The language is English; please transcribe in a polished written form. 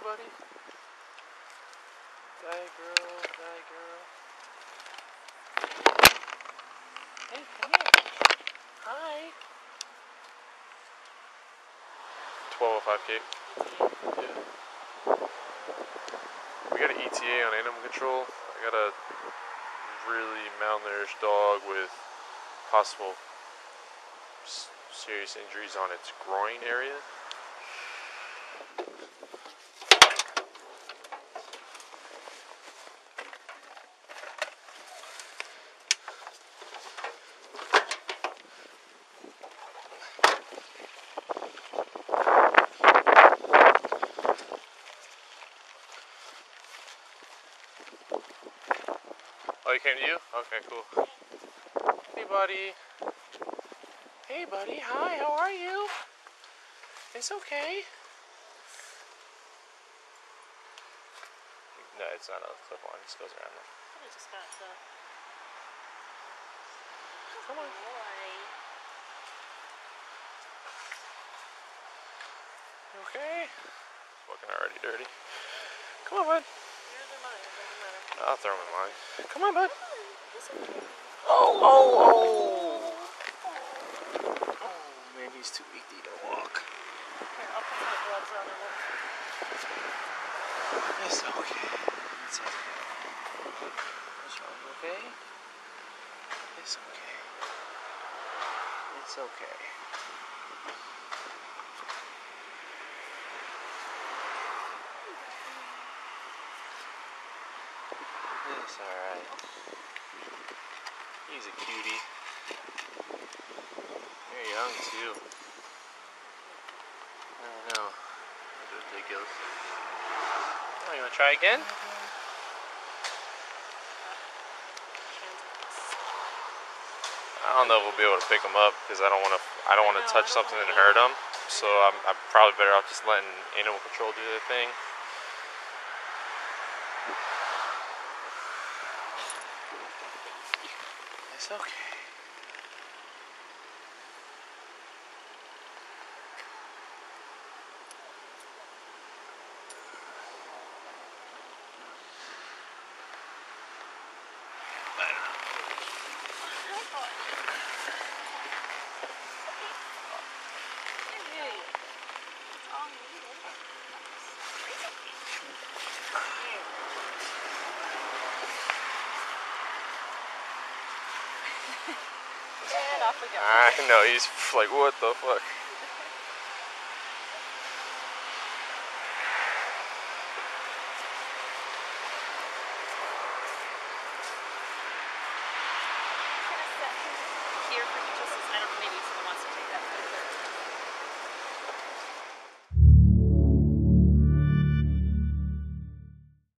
buddy. Die, girl. Die, girl. Hey, come here. Hi. 1205, Kate. Yeah. We got an ETA on animal control. I got a really malnourished dog with possible serious injuries on its groin area. Oh, he came to you? Okay, cool. Hey, buddy. Hey, buddy. Hi, how are you? It's okay. No, it's not a clip on. It just goes around there. I just got the... Come on. You okay? It's fucking already dirty. Come on, bud. I'll throw him in line. Come on, bud. Oh, man, he's too weak to even walk. Here, I'll put my gloves on and walk. It's okay. It's okay. What's wrong? You okay? It's okay. It's okay. It's alright. He's a cutie. You're young too. I don't know. That's ridiculous. Oh, you wanna try again? I don't know if we'll be able to pick him up because I don't wanna touch something and hurt him. So I'm probably better off just letting animal control do their thing. It's okay. I know, he's like, what the fuck?